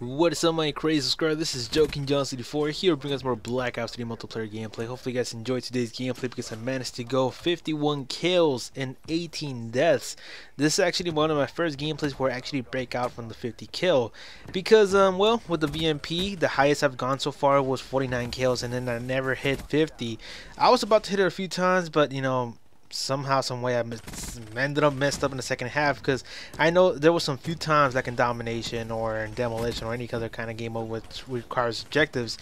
What is up, my crazy subscriber? This is JokingJohnCD4 here, bringing us more Black Ops 3 multiplayer gameplay. Hopefully you guys enjoyed today's gameplay because I managed to go 51 kills and 18 deaths. This is actually one of my first gameplays where I actually break out from the 50 kill. Because, well, with the VMP, the highest I've gone so far was 49 kills and then I never hit 50. I was about to hit it a few times, but, you know, somehow, some way, I ended up messed up in the second half, because I know there was some few times, like in Domination or in Demolition or any other kind of game mode which requires objectives.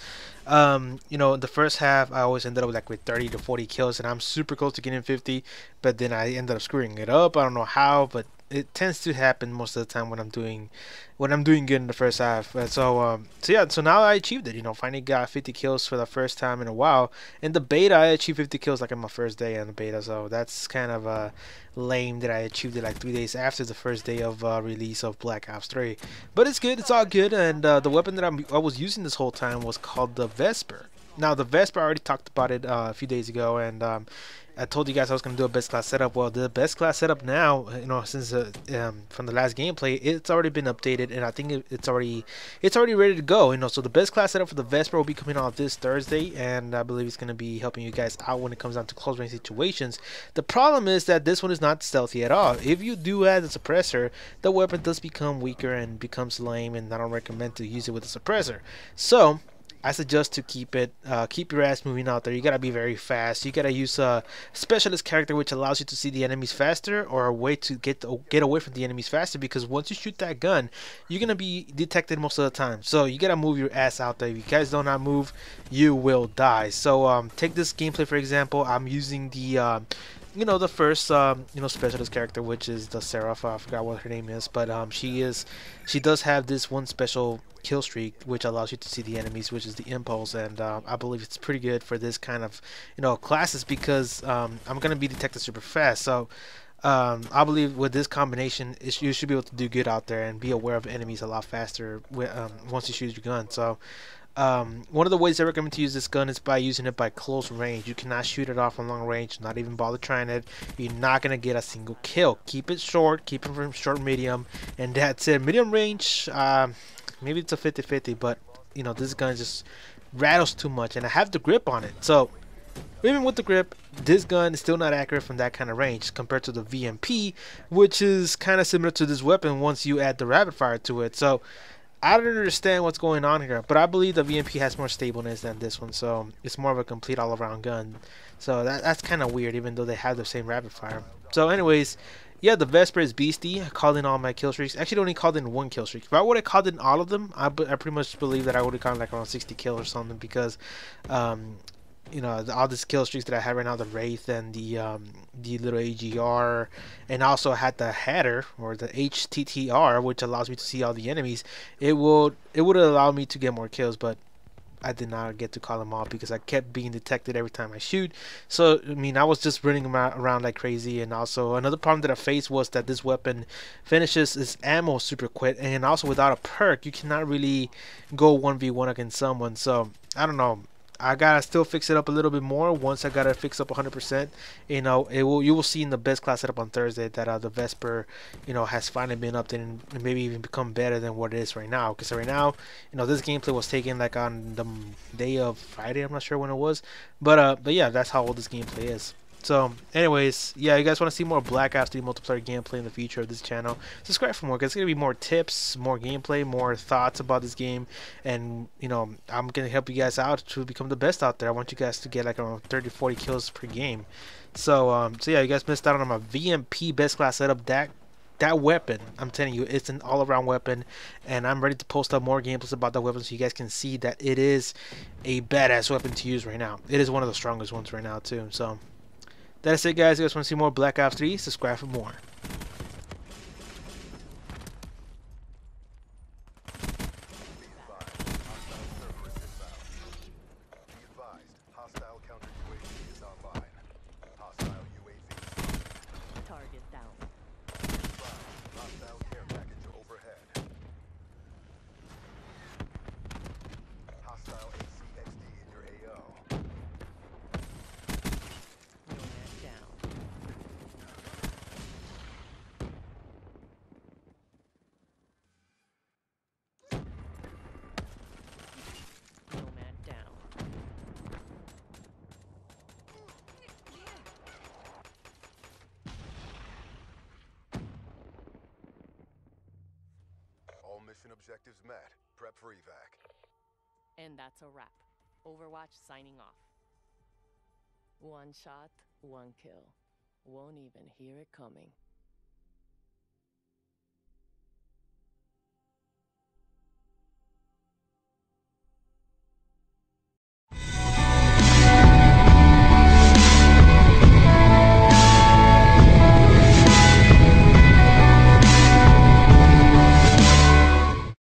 You know, the first half I always ended up like with 30 to 40 kills, and I'm super close to getting 50, but then I ended up screwing it up. I don't know how, but it tends to happen most of the time when I'm doing good in the first half. So yeah, so now I achieved it. You know, finally got 50 kills for the first time in a while. In the beta, I achieved 50 kills like in my first day on the beta. So that's kind of lame that I achieved it like 3 days after the first day of release of Black Ops 3. But it's good. It's all good. And the weapon that I was using this whole time was called the Vesper. Now the Vesper, I already talked about it a few days ago, and I told you guys I was going to do a best class setup. Well, the best class setup now, you know, since from the last gameplay, it's already been updated, and I think it's already ready to go. You know, so the best class setup for the Vesper will be coming out this Thursday, and I believe it's going to be helping you guys out when it comes down to close range situations. The problem is that this one is not stealthy at all. If you do add the suppressor, the weapon does become weaker and becomes lame, and I don't recommend to use it with the suppressor. So I suggest to keep it, keep your ass moving out there. You gotta be very fast. You gotta use a specialist character, which allows you to see the enemies faster, or a way to get away from the enemies faster. Because once you shoot that gun, you're gonna be detected most of the time. So you gotta move your ass out there. If you guys do not move, you will die. So take this gameplay for example. I'm using the you know, the first you know, specialist character, which is the Seraph. I forgot what her name is, but she does have this one special kill streak which allows you to see the enemies, which is the Impulse, and I believe it's pretty good for this kind of, you know, classes, because I'm gonna be detected super fast. So I believe with this combination, you should be able to do good out there and be aware of enemies a lot faster once you shoot your gun. So one of the ways I recommend to use this gun is by using it by close range. You cannot shoot it off from long range. Not even bother trying it. You're not gonna get a single kill. Keep it short. Keep it from short, medium, and that's it. Medium range, maybe it's a 50-50, but you know, this gun just rattles too much, and I have the grip on it. So even with the grip, this gun is still not accurate from that kind of range compared to the VMP, which is kind of similar to this weapon once you add the rapid fire to it. So I don't understand what's going on here, but I believe the VMP has more stableness than this one, so it's more of a complete all-around gun. So that's kind of weird, even though they have the same rapid fire. So anyways, yeah, the Vesper is beastie. I called in all my kill streaks. Actually, I only called in one kill streak. If I would have called in all of them, I pretty much believe that I would have gotten like around 60 kills or something, because you know, all these kill streaks that I have right now, the Wraith and the little AGR, and also had the header or the HTTR, which allows me to see all the enemies. It would allow me to get more kills, but I did not get to call them all because I kept being detected every time I shoot. So I mean, I was just running around like crazy. And also another problem that I faced was that this weapon finishes its ammo super quick, and also without a perk you cannot really go 1v1 against someone. So I don't know, I gotta still fix it up a little bit more. Once I gotta fix up 100%, you know, you will see in the best class setup on Thursday that the Vesper, you know, has finally been updated and maybe even become better than what it is right now. Because right now, you know, this gameplay was taken like on the day of Friday. I'm not sure when it was, but yeah, that's how old this gameplay is. So anyways, yeah, you guys want to see more Black Ops 3 multiplayer gameplay in the future of this channel, subscribe for more, because it's going to be more tips, more gameplay, more thoughts about this game. And you know, I'm going to help you guys out to become the best out there. I want you guys to get like around 30-40 kills per game. So so yeah, you guys missed out on my VMP best class setup. That weapon, I'm telling you, it's an all-around weapon, and I'm ready to post up more gameplays about that weapon so you guys can see that it is a badass weapon to use right now. It is one of the strongest ones right now too. So that's it, guys. If you guys want to see more Black Ops 3, subscribe for more. objectives met. Prep for evac. And that's a wrap. Overwatch signing off. One shot, one kill. Won't even hear it coming.